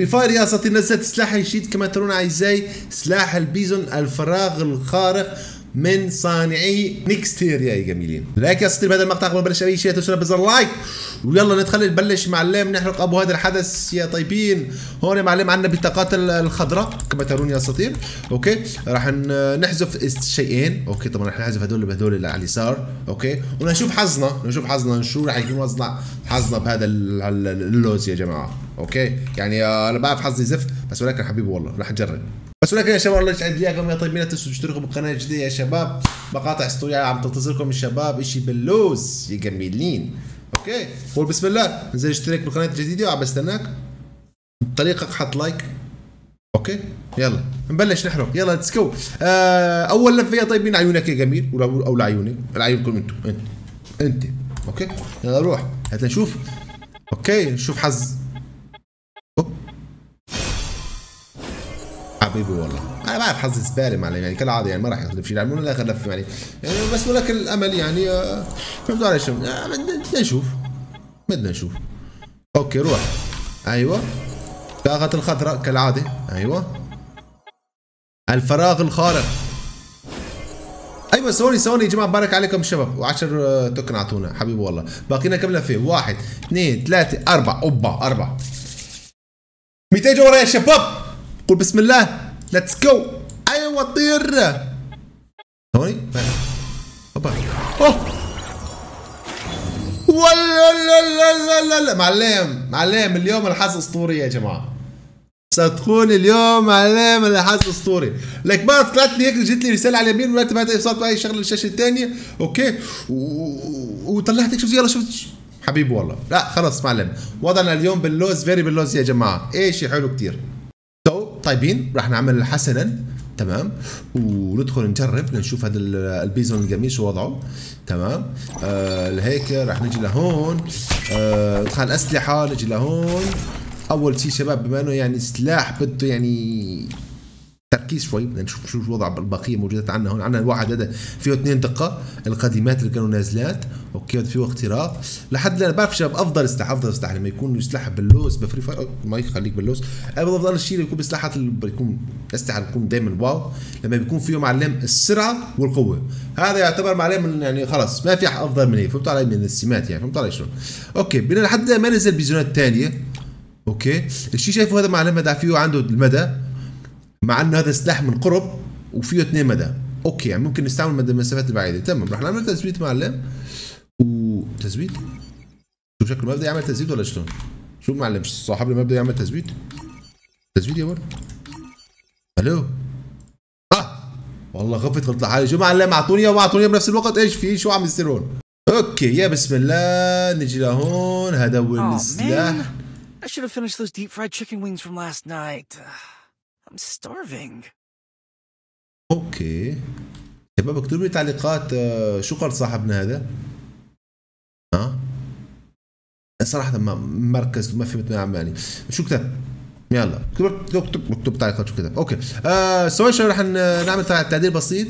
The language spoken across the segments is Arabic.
فري فاير يا اساطير نزلت سلاح جديد كما ترون اعزائي، سلاح البيزون الفراغ الخارق من صانعي نيكستير يا جميلين. لكن يا اساطير بهذا المقطع قبل ما نبلش اي شيء تسوي بزر لايك، ويلا نتخلي نبلش معلم نحرق ابو هذا الحدث يا طيبين. هون معلم عندنا بطاقات الخضراء كما ترون يا اساطير، اوكي راح نحذف شيئين، اوكي طبعا راح نحذف هذول بهذول اللي على اليسار، اوكي ونشوف حظنا، نشوف حظنا شو راح يكون حظنا بهذا اللوز يا جماعه، اوكي يعني انا بعرف حظي زفت بس ولكن حبيبي والله راح نجرب. بس ولكن يا شباب الله يسعد ليكم يا طيبين، لا تنسوا تشتركوا بالقناه الجديده يا شباب، مقاطع اسطوريه عم تنتظركم يا شباب، اشي باللوز يا جميلين. اوكي قول بسم الله، انزل اشترك بالقناه الجديده وعم بستناك، بطريقك حط لايك. اوكي يلا نبلش نحرق، يلا ليتس جو. اول لفه يا طيبين، عيونك يا جميل او لعيونك، لعيونكم انتم، انت اوكي يلا روح هات نشوف. اوكي نشوف حظ حبيبي والله، انا بعرف حظي زباله معلم يعني كالعاده، يعني ما راح يخلف شيء يلعبون الاخر لفه يعني بس ولكن الامل يعني فهمتوا علي شو؟ بدنا نشوف بدنا نشوف. اوكي روح ايوه طاقة الخضراء كالعاده، ايوه الفراغ الخارق، ايوه سوري سوري يا جماعه بارك عليكم شباب، و10 تكن اعطونا حبيبي والله. باقينا كم لفه؟ 1 2 3 4 اوبا 4 200 جوله يا شباب، قول بسم الله ليتس جو. ايوه طير ثواني هوبا اوه ولا لا لا لا لا معلم معلم اليوم الحظ اسطوري يا جماعه، صدقوني اليوم معلم الحظ اسطوري. لك ما طلعت لي هيك جت لي رساله على اليمين ولا بعد صارت اي شغله الشاشه الثانيه، اوكي وطلعت هيك شفت يلا شفت حبيبي والله. لا خلص معلم وضعنا اليوم باللوز فيري باللوز يا جماعه، اي شيء حلو كثير. طيبين راح نعمل حسنا تمام وندخل نجرب لنشوف هذا البيزون الجميل شو وضعه تمام. لهيك راح نجي لهون، ندخل الاسلحه نجي لهون. اول شيء شباب بما انه يعني سلاح بده يعني تركيز شوي، بدنا نشوف شو الوضع البقيه موجودات عندنا. هون عندنا الواحد هذا فيه 2 دقه، القديمات اللي كانوا نازلات اوكي فيه اختراق لحد انا بعرف شباب افضل سلاح، افضل سلاح لما يكون سلاح باللوز بفري فاير ما يخليك باللوز، افضل شيء يكون بسلاحات اللي بيكون اسلحه بتكون دائما واو لما بيكون فيه معلم السرعه والقوه، هذا يعتبر معلم يعني خلص ما في افضل من هيك، فهمت علي من السمات يعني فهمت علي شلون. اوكي بدنا لحد ما نزل بيزونات ثانيه، اوكي الشيء شايفه هذا معلم هذا فيه عنده المدى، مع انه هذا سلاح من قرب وفيه 2 مدى، اوكي يعني ممكن نستعمل مدى المسافات البعيده تمام. رح نعمل تثبيت معلم وتثبيت، شو شكل المبدا يعمل تثبيت ولا شلون؟ شو معلم صاحب المبدا يعمل تثبيت؟ تثبيت يا ولد الو والله غفت غلطة حالي، شو معلم اعطوني اياه واعطوني بنفس الوقت، ايش في شو عم يصير هون؟ اوكي يا بسم الله نجي لهون هذا هو السلاح. I should have finished those deep fried chicken wings from last night. I'm starving. اوكي شباب اكتبوا لي تعليقات شو قال صاحبنا هذا؟ ها؟ صراحة ما مركزت وما فهمت ما عم يعني، شو كتب؟ يلا اكتب تعليقات شو كتب، اوكي. سوري شباب رح نعمل تعديل بسيط،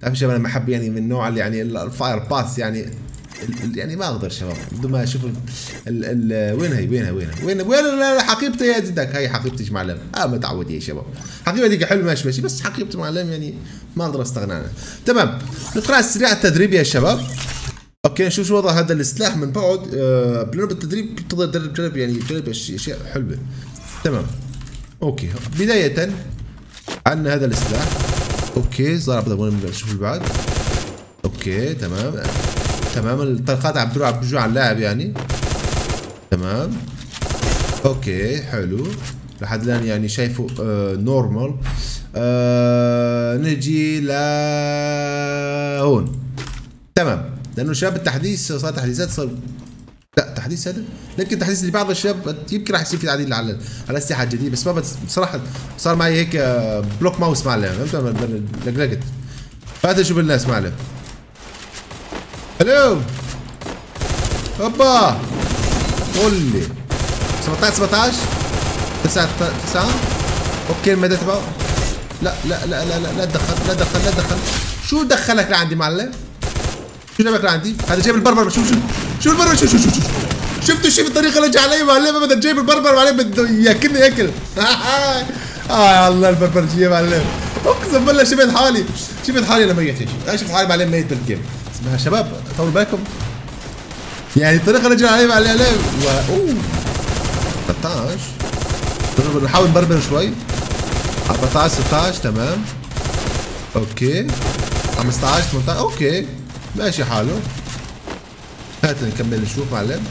تعرفوا شباب انا بحب يعني من النوع اللي يعني الفاير باس يعني يعني ما اقدر شباب بدون ما اشوف وين هي وين هي وين وين حقيبتي يا جدك، هي حقيبتي معلم متعود يا شباب، حقيبتي هذيك حلو ماشي ماشي بس حقيبتي معلم يعني ما اقدر استغنى عنها تمام. نقرا السريع التدريب يا شباب، اوكي نشوف شو وضع هذا السلاح من بعد. بجانب التدريب بتقدر تدرب يعني تدرب اشياء حلوه تمام. اوكي بدايه عندنا هذا السلاح، اوكي صار بدنا نشوف اللي بعد، اوكي تمام تمام. الطلقات عم بتروح عم بتجوا على اللاعب يعني تمام. اوكي حلو لحد الان يعني شايفه نورمال. نجي لهون تمام لانه شباب التحديث صار تحديثات صار لا تحديث هذا لكن التحديث اللي بعض الشباب يمكن راح يصير في تعديل على الاسلحه الجديده بس ما بصراحه صار معي هيك بلوك ماوس معلم فهمت لقلقت فات اشوف الناس معلم. الو هوبا قول لي 17 9 اوكي المدى تبعه لا لا لا لا لا تدخل لا تدخل لا تدخل، شو دخلك لعندي معلم؟ شو جابك لعندي؟ هذا جايب البربر شوف شوف شوف البربر شوف شوف شوف شفتوا الشيء بالطريقه اللي جه علي معلم؟ ابدا جايب البربر معلم بده ياكلني ياكل. اه الله البربرجيه معلم، اقسم بالله شفت حالي، شفت حالي لما جيت هيك، انا شفت حالي معلم ميت بالجيم. اسمها شباب طولوا بالكم، يعني الطريقه اللي جه علي معلم اوه 13 بنحاول نبربر شوي 14 16 تمام اوكي 15 18 اوكي ماشي حاله. هات نكمل نشوف معلم.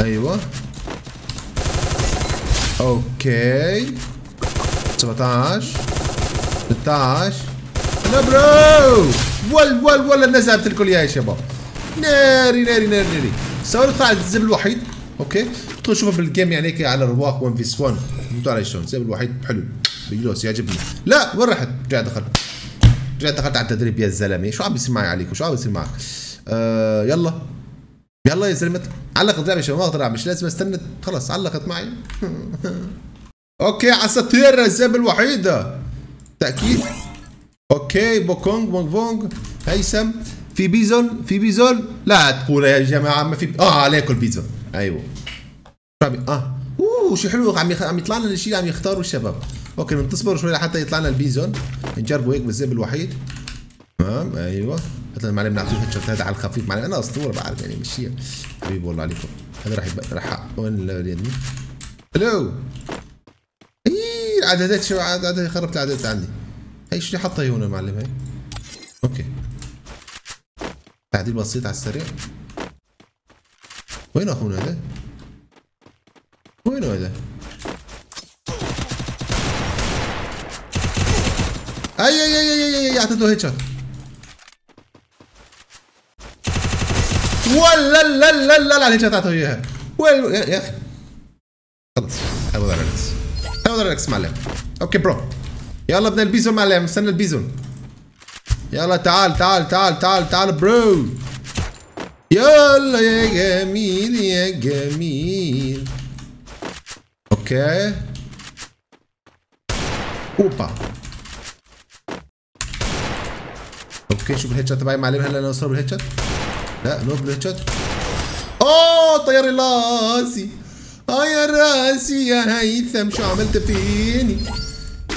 ايوه اوكي 17 16 لا برو ول ول ول الناس عم تاكل يا شباب. ناري ناري ناري ناري صار طلع الزب الوحيد. اوكي ادخل شوفها بالجيم يعني هيك على رواق 1 فيس 1 فهمتوا علي شلون؟ الزب الوحيد حلو بجلوس يعجبني. لا وين رحت؟ رجعت دخلت، رجعت دخلت على التدريب يا زلمه. شو عم بيصير معي عليك وشو عم بيصير معك؟ يلا يلا يا زلمه علقت لعبه شباب، ما اقدر اعمل، مش لازم استنى، خلص علقت معي. اوكي عساتير الزب الوحيده تاكيد. اوكي بوكونج بونج بونج هيثم في بيزون، في بيزون لا تقول يا جماعه ما في عليكم البيزون. ايوه اوه شو حلو عم يطلع لنا شيء، عم يختاروا الشباب. اوكي ننتصبر شوي لحتى يطلع لنا البيزون، نجربه هيك بالزب الوحيد تمام. ايوه مثلا معلم نعطيه الشوت هذا على الخفيف معلم، انا اسطوره بعرف يعني مش شيء حبيبي والله عليكم. هذا راح راح وين اليد مين؟ الو ايييي العدادات شو عاد خربت العدادات عندي. هي شو اللي حطها هنا معلم هي؟ اوكي تعديل بسيط على السريع. وين اخونا هذا؟ وين هذا؟ اي اي اي اي اي اي اعطيته هيد شوت. ولا لا لا لا لا الهيد شوت اعطيته اياها. وين يا اخي؟ خلص هاخذ ريلاكس، هاخذ ريلاكس معلم. اوكي برو يلا بدنا البيزون معلم، استنى البيزون. يلا تعال تعال تعال تعال تعال برو. يلا يا جميل يا جميل. اوكي اوبا اوكي شوف الهيد شوت تبعي معلم. هلا انا اصور بالهيد شوت؟ لا نوب بالهيد شوت. اوه طير لي راسي، اه يا راسي يا هيثم شو عملت فيني؟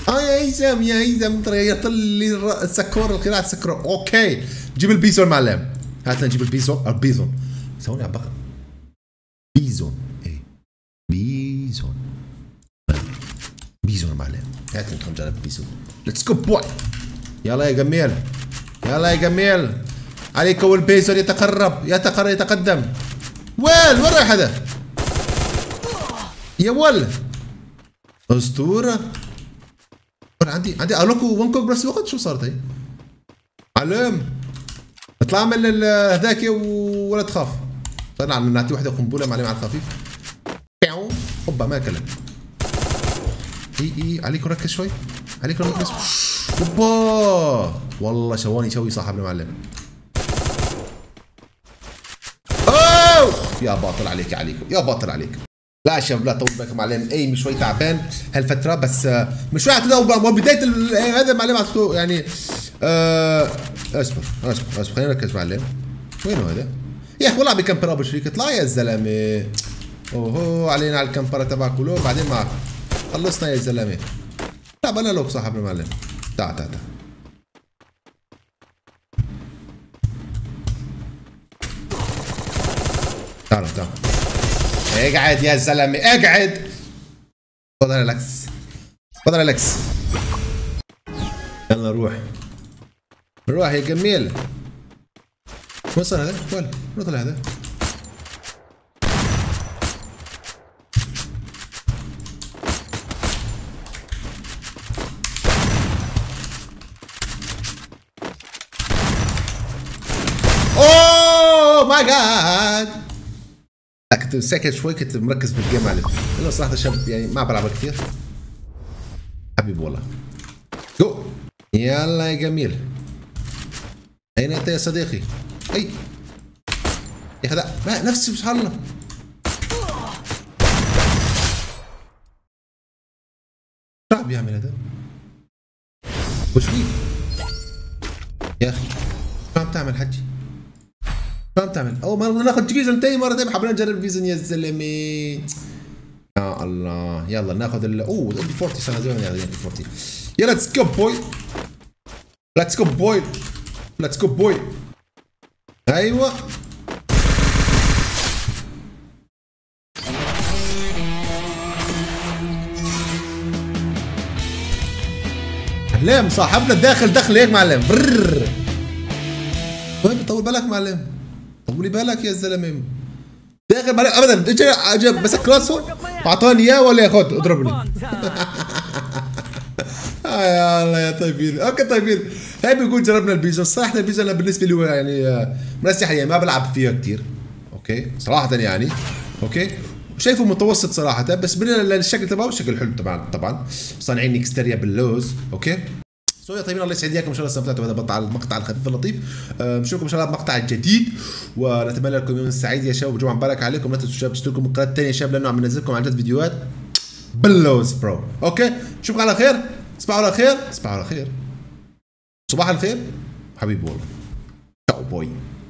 اه يا هيثم يا هيثم طيرت لي السكور القناع السكرور. اوكي جيب البيزون معلم، هات نجيب البيزون. البيزون ثواني عبقى بيزون ايه بيزون بيزون معلم. هات نكون جرب بيزون. ليتس جو بوي يلا يا جميل، يلا يا جميل عليك. والبيزون يتقرب يتقرب يتقدم. ويل وين رايح هذا؟ يا ول اسطوره. عندي الوك وونكوك بنفس الوقت. شو صارت هي؟ معلم اطلع من هذاك ولا تخاف. طلع نعطي وحده قنبله معلم على الخفيف. بيو هوبا ما اكلت. اي عليك ركز شوي، عليك ركز. اوبا والله شواني شوي صاحبنا معلم. اوه يا باطل عليك عليكم يا باطل عليك. لا يا شباب لا طول بالكم معلم، ايمي شوي تعبان هالفتره بس مش راح تدور بدايه هذا معلم عطيته يعني. اصبر اصبر اصبر خلينا نركز معلم. وينه هذا؟ يا اخي والله عم يكمبر ابو شريك. اطلع يا زلمه. اوهو علينا على الكمبره تبعك ولو بعدين معك خلصنا يا زلمه. لا بلا لوك صاحبنا معلم. تعال تعال تعال تعال تعال اقعد يا زلمه اقعد. خذ ريلاكس خذ ريلاكس. يلا نروح نروح يا جميل. وين صار هذا؟ وين طلع هذا؟ اوه ماي جاد. لا كنت ساكت شوي، كنت مركز بالجيم معلم لانه صراحه شاب يعني ما بلعبها كثير حبيبي والله. جو يلا يا جميل. اين انت يا صديقي؟ اي يا اخي لا نفسي سبحان الله. شو عم يعمل هذا؟ وش فيك؟ يا اخي شو عم تعمل حجي؟ شلون بتعمل؟ اول مره ناخذ فيزن، ثاني مره ثانيه حابين نجرب فيزن يا زلمه. يا الله يلا ناخذ ال اوه ال 40 سنه زمان يعني 40. يلا ليتس جو بوي، ليتس جو بوي، ليتس جو بوي. ايوه معلم صاحبنا داخل دخل هيك معلم. طيب طول بالك معلم، طولي بالك يا زلمه. داخل معلم ابدا، اجى مسك راسه اعطاني اياه ولا ياخذ اضربني. يا الله يا طيبين. اوكي طيبين، هاي بيكون جربنا البيزون. صراحه البيزون انا بالنسبه لي يعني من الاسلحه يعني ما بلعب فيها كثير، اوكي صراحه يعني، اوكي شايفه متوسط صراحه، بس بالشكل تبعه شكل حلو طبعا طبعا. صانعين اكستيريا باللوز، اوكي. سو يا طيبين الله يسعد اياكم، ان شاء الله استمتعتوا بهذا المقطع، الخفيف اللطيف. بنشوفكم ان شاء الله بمقطع جديد، ونتمنى لكم يوم سعيد يا شباب، وجمعه مباركه عليكم. لا تنسوا شباب تشتركوا بالقناه الثانيه يا شباب، لانه عم ننزل لكم عن جد فيديوهات باللوز برو. اوكي نشوفكم على خير، تصبحوا على خير، تصبحوا على خير، صباح الخير حبيبي والله. تشاو بوي.